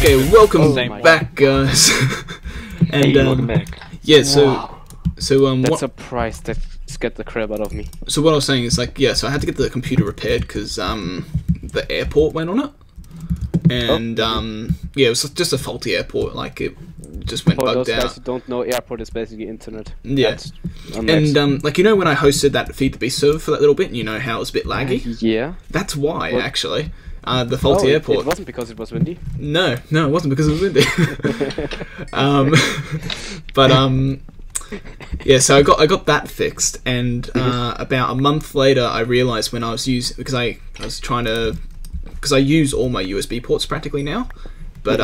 Okay, welcome back, guys. And hey, welcome back. Yeah, so that's a price that scared the crap out of me. So what I was saying is, like, yeah, so I had to get the computer repaired because the airport went on it, and yeah, it was just a faulty airport. Like, it just went bugged out. For those guys who don't know, airport is basically internet. Yeah, and like, you know, when I hosted that Feed the Beast server for that little bit, and you know how it was a bit laggy. Yeah, that's why actually. The faulty airport. It wasn't because it was windy. No, no, it wasn't because it was windy. But yeah, so I got that fixed, and about a month later, I realized when I was using, because I was trying to, because I use all my USB ports practically now, but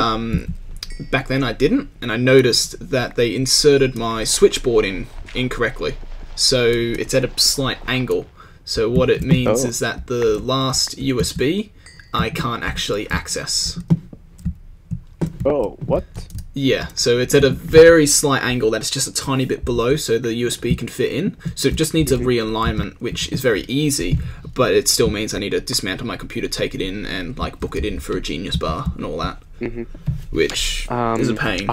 back then I didn't, and I noticed that they inserted my switchboard in incorrectly, so it's at a slight angle. So what it means is that the last USB I can't actually access. Oh, what? Yeah, so it's at a very slight angle that it's just a tiny bit below, so the USB can fit in. So it just needs a realignment, which is very easy, but it still means I need to dismantle my computer, take it in, and like book it in for a Genius Bar and all that, which is a pain.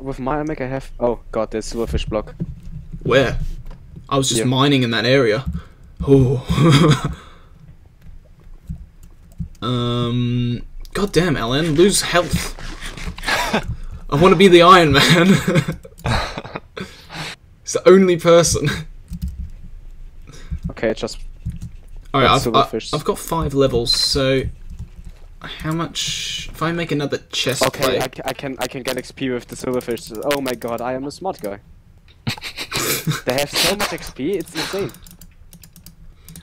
With my Mac, I have there's silverfish block. Where? I was just mining in that area. Oh. God damn, Alan, lose health. I want to be the Iron Man. It's the only person. Okay, just. Alright, I've got 5 levels, so how much? If I make another chest plate. Okay, I can get XP with the silverfish. Oh my god, I am a smart guy. They have so much XP, it's insane.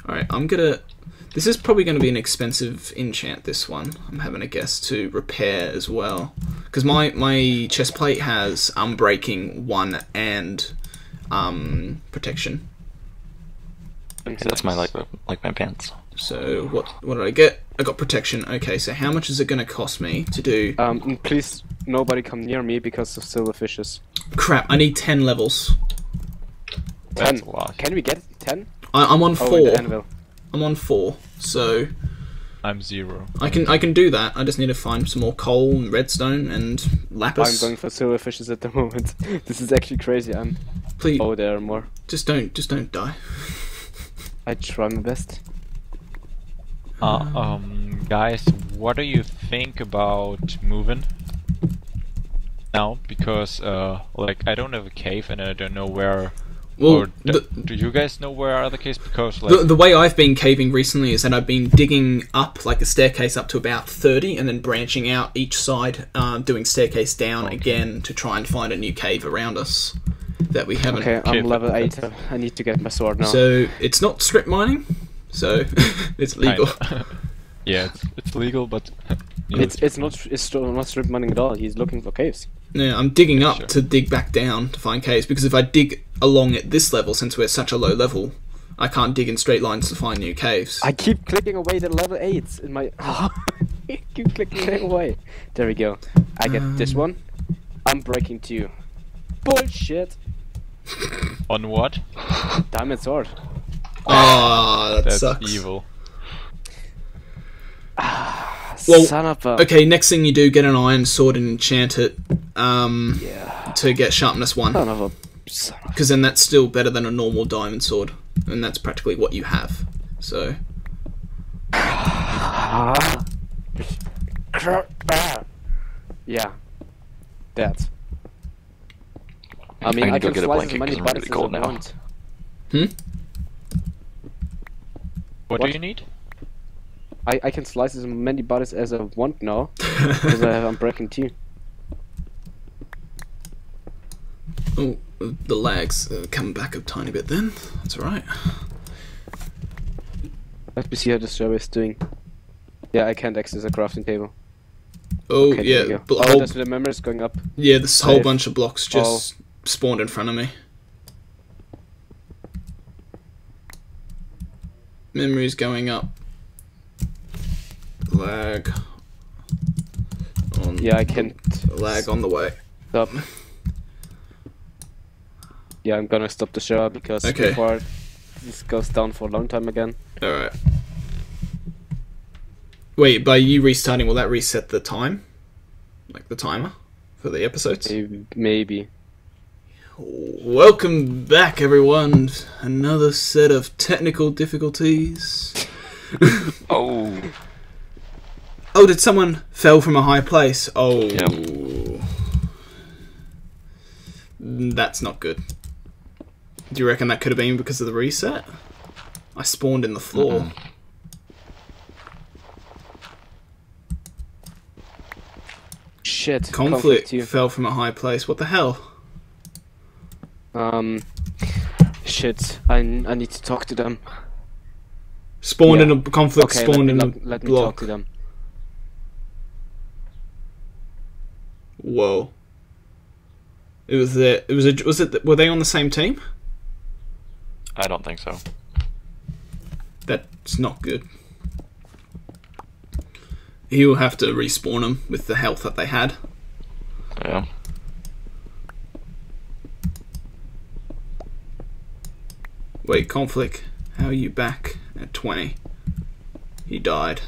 Alright, I'm gonna. This is probably going to be an expensive enchant, this one. I'm having a guess to repair as well. Because my chest plate has Unbreaking 1 and Protection. Okay, that's my like my pants. So what did I get? I got Protection. Okay, so how much is it going to cost me to do? Please, nobody come near me because of silverfishes. Crap, I need 10 levels. 10? That's a lot. Can we get 10? I'm on 4. I'm on 4, so I'm 0. I can do that. I just need to find some more coal and redstone and lapis. I'm going for silverfishes at the moment. This is actually crazy. I'm. Please. Oh, there are more. Just don't die. I try my best. Guys, what do you think about moving now? Because like, I don't have a cave and I don't know where. Well, do you guys know where are the caves? Because like, the way I've been caving recently is that I've been digging up like a staircase up to about 30, and then branching out each side, doing staircase down again to try and find a new cave around us that we haven't. Okay, I'm level 8. I need to get my sword now. So it's not strip mining, so it's legal. Yeah, it's legal, but it's not strip mining at all. He's looking for caves. Yeah, I'm digging up to dig back down to find caves, because if I dig along at this level, since we're such a low level, I can't dig in straight lines to find new caves. I keep clicking away the level 8s in my... keep clicking away. There we go. I get this one. Unbreaking 2. Bullshit! On what? Diamond sword. Ah, that sucks. Evil. Well, son of a... Okay, next thing you do, get an iron sword and enchant it to get sharpness 1. Son of a... Because then that's still better than a normal diamond sword, and that's practically what you have. So. Yeah. That. I mean, I can go get a blanket because I'm really cold now. Hmm? What do you need? I can slice as many bodies as I want now, because I have Unbreaking 2. Oh, the lags come back a tiny bit then. That's alright. Let me see how the server is doing. Yeah, I can't access a crafting table. Oh, okay, yeah. That's the memory is going up. Yeah, this whole bunch of blocks just spawned in front of me. Memory's going up. Lag on. Yeah, I can't. Lag on the way. Stop. Yeah, I'm gonna stop the show because before this goes down for a long time again. Alright. Wait, by you restarting, will that reset the time? Like the timer for the episodes? Maybe. Welcome back, everyone. Another set of technical difficulties. Oh. Oh, did someone fell from a high place? Oh. Yep. That's not good. Do you reckon that could have been because of the reset? I spawned in the floor. Shit. Conflict fell from a high place. What the hell? Shit. I need to talk to them. Spawned in a conflict. Okay, spawned in a block. Let me talk to them. Whoa. It was the. It was a. Was it? Were they on the same team? I don't think so. That's not good. He will have to respawn them with the health that they had. Yeah. Wait, conflict. How are you back at 20? He died.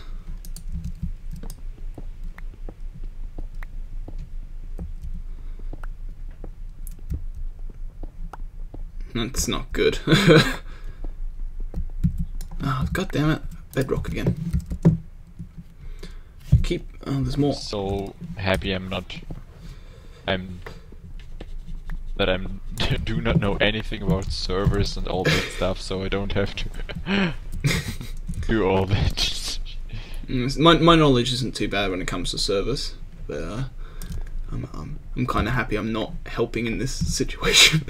That's not good. Oh, God damn it. Bedrock again. Keep... Oh, there's more. So happy I'm not... That I do not know anything about servers and all that stuff, so I don't have to do all that. My knowledge isn't too bad when it comes to servers, but... I'm kind of happy I'm not helping in this situation.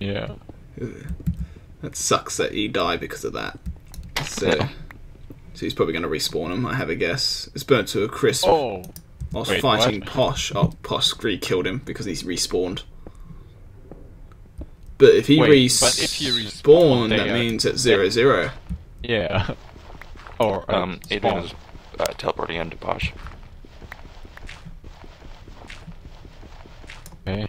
Yeah. That sucks that he died because of that. So, yeah. So he's probably going to respawn him, I have a guess. It's burnt to a crisp. Oh. I was fighting what? Posh. Oh, Posh re-killed him because he's respawned. But if he respawned, that means it's 0-0. Yeah. Or Adrian is teleporting into Posh. Okay.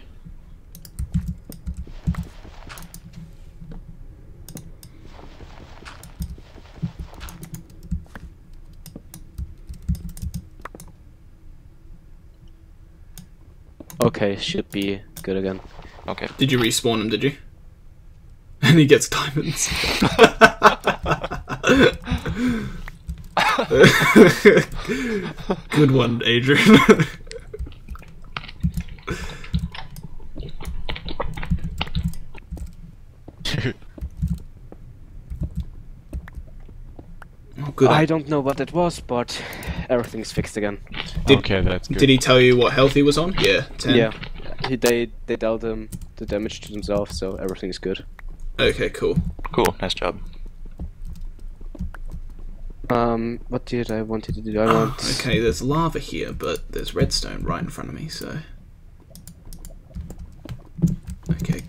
Okay, should be good again. Okay. Did you respawn him, did you? And he gets diamonds. Good one, Adrian. Good. I don't know what it was, but everything's fixed again. Okay, that's good. Did he tell you what health he was on? Yeah, 10. Yeah, they dealt him the damage to themselves, so everything's good. Okay, cool. Cool, nice job. What did I want to do? Okay, there's lava here, but there's redstone right in front of me, so... Okay.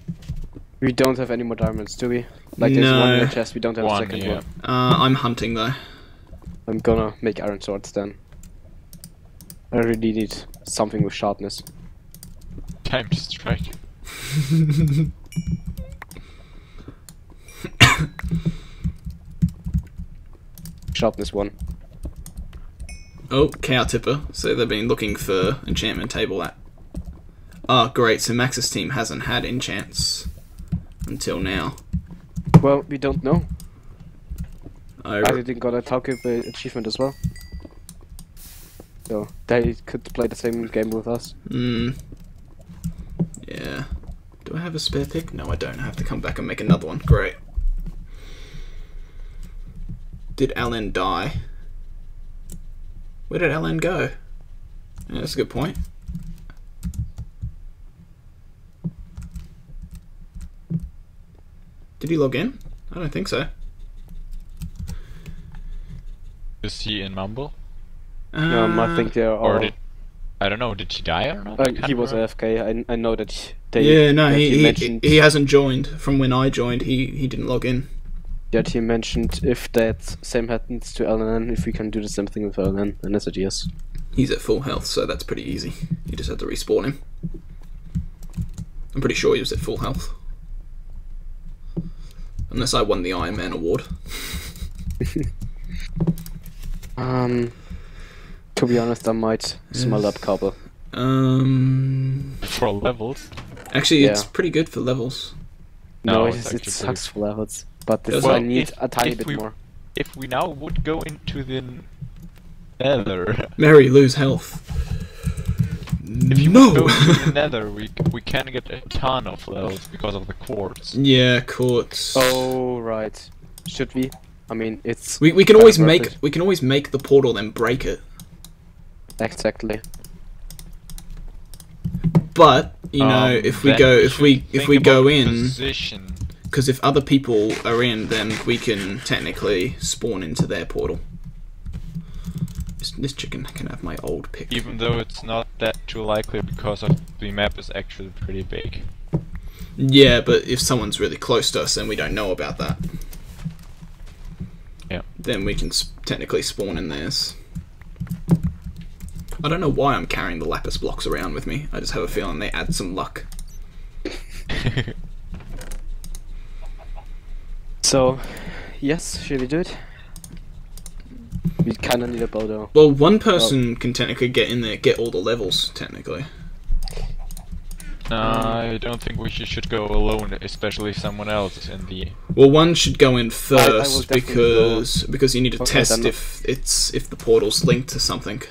We don't have any more diamonds, do we? Like, there's one in the chest, we don't have a second one. I'm hunting, though. I'm gonna make iron swords then. I really need something with sharpness. Time to strike. Sharpness 1. Oh, cow tipper. So they've been looking for enchantment table at. Ah, oh, great. So Max's team hasn't had enchants until now. Well, we don't know. I didn't got a Tauke achievement as well. So they could play the same game with us. Hmm. Yeah. Do I have a spare pick? No, I don't. I have to come back and make another one. Great. Did Alan die? Where did Alan go? Yeah, that's a good point. Did he log in? I don't think so. Is he in Mumble? I think they're all... Or did, I don't know, did he die or not? He was AFK, I know that they... Yeah, no, he hasn't joined. From when I joined, he didn't log in. Yet he mentioned if that same happens to LNN, if we can do the same thing with LNN, and I said yes. He's at full health, so that's pretty easy. You just have to respawn him. I'm pretty sure he was at full health. Unless I won the Iron Man award. To be honest, I might smell up copper. For levels. Actually, it's pretty good for levels. No, it sucks for levels. But this I need a tiny bit more. If we now would go into the Nether, Mary lose health. If you go to the Nether, we can get a ton of levels because of the quartz. Yeah, quartz. Oh right. Should we? I mean, it's we can always make it. We can always make the portal then break it. Exactly. But you know, if we go in, because if other people are in, then we can technically spawn into their portal. This chicken can have my old pick. Even though it's not that too likely because of the map is actually pretty big. Yeah, but if someone's really close to us and we don't know about that, yeah, then we can technically spawn in theirs. I don't know why I'm carrying the lapis blocks around with me. I just have a feeling they add some luck. So, yes, should we do it? We kind of need a boulder. Well, one person can technically get in there, get all the levels, technically. I don't think we should go alone, especially if someone else is in the... Well, one should go in first, because you need to test if the portal's linked to something.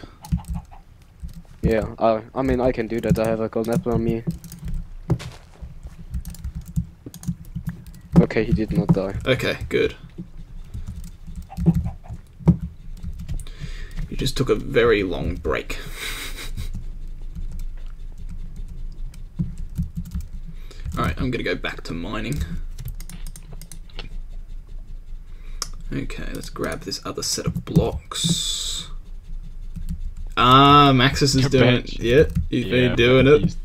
Yeah, I mean, I can do that. I have a golden apple on me. Okay, he did not die. Okay, good. You just took a very long break. Alright, I'm gonna go back to mining. Okay, let's grab this other set of blocks. Ah, Maxis is doing it. Yeah, he's been doing it.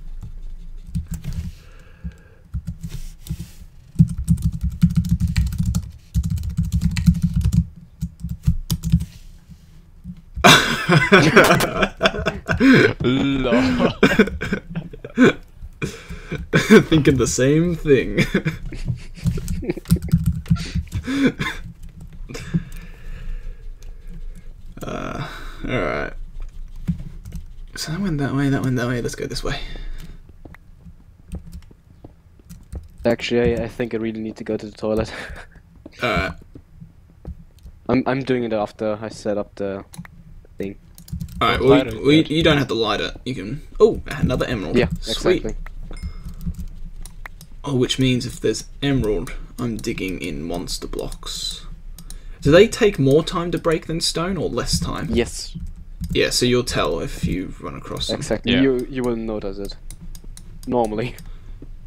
Thinking the same thing. Alright. So that went that way, that went that way, let's go this way. Actually, I think I really need to go to the toilet. Alright. I'm doing it after I set up the thing. Alright, well, you don't have to light it. You can... Oh, another emerald. Yeah, sweet. Exactly. Oh, which means if there's emerald, I'm digging in monster blocks. Do they take more time to break than stone or less time? Yes. Yeah, so you'll tell if you run across them. Exactly. Yeah. You will notice it. Normally.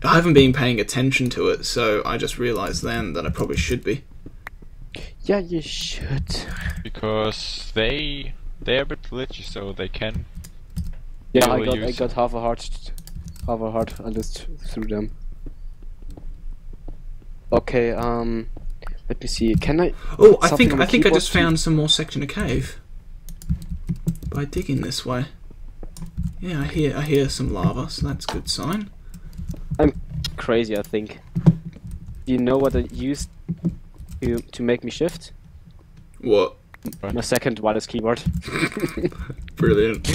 I haven't been paying attention to it, so I just realised then that I probably should be. Yeah, you should. Because they're a bit glitchy, so they can. Yeah, I got half a heart. I just threw them. Okay, let me see. Can I? Oh, I think I just found some more section of cave. By digging this way. Yeah, I hear some lava, so that's a good sign. I'm crazy, I think. Do you know what I used to make me shift? What? My second wireless keyboard. Brilliant.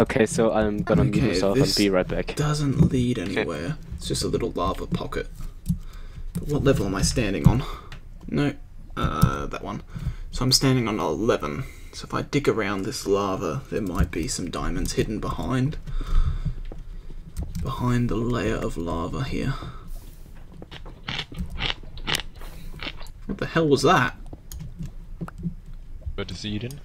Okay, so I'm gonna mute myself and be right back. Doesn't lead anywhere. It's just a little lava pocket. But what level am I standing on? No, that one. So I'm standing on 11. So if I dig around this lava, there might be some diamonds hidden behind the layer of lava here. What the hell was that? What is Eden?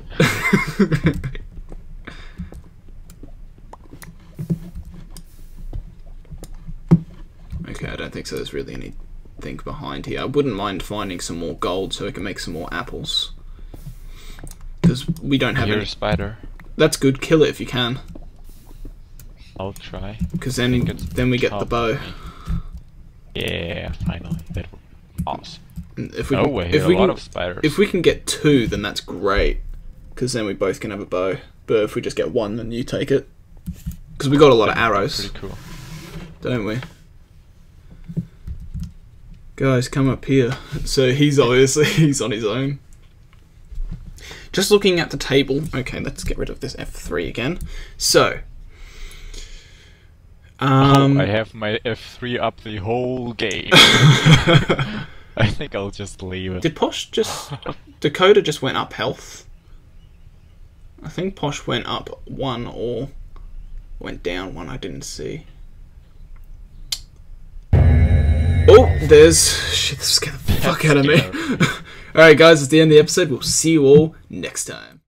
Okay, I don't think so. There's really anything behind here. I wouldn't mind finding some more gold so we can make some more apples. Because we don't have any... spider. That's good. Kill it if you can. I'll try. Because then we get the bow. Yeah, finally. That would be awesome. If we can get two, then that's great. Because then we both can have a bow. But if we just get one, then you take it. Because we got a lot of arrows. Pretty cool. Don't we? Guys, come up here. So he's on his own. just looking at the table. Okay, let's get rid of this F3 again. So, I have my F3 up the whole game. I think I'll just leave it. Did Posh just... Dakota just went up health. I think Posh went up one or went down one, I didn't see. Oh, there's... Shit, this scared the fuck out of me. Alright guys, it's the end of the episode. We'll see you all next time.